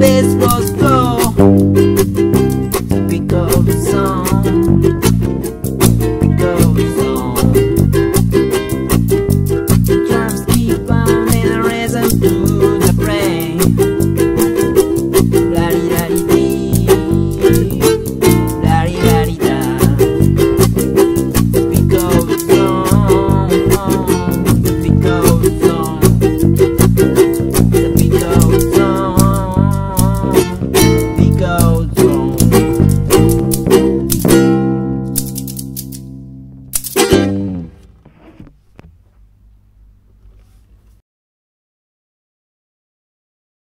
this was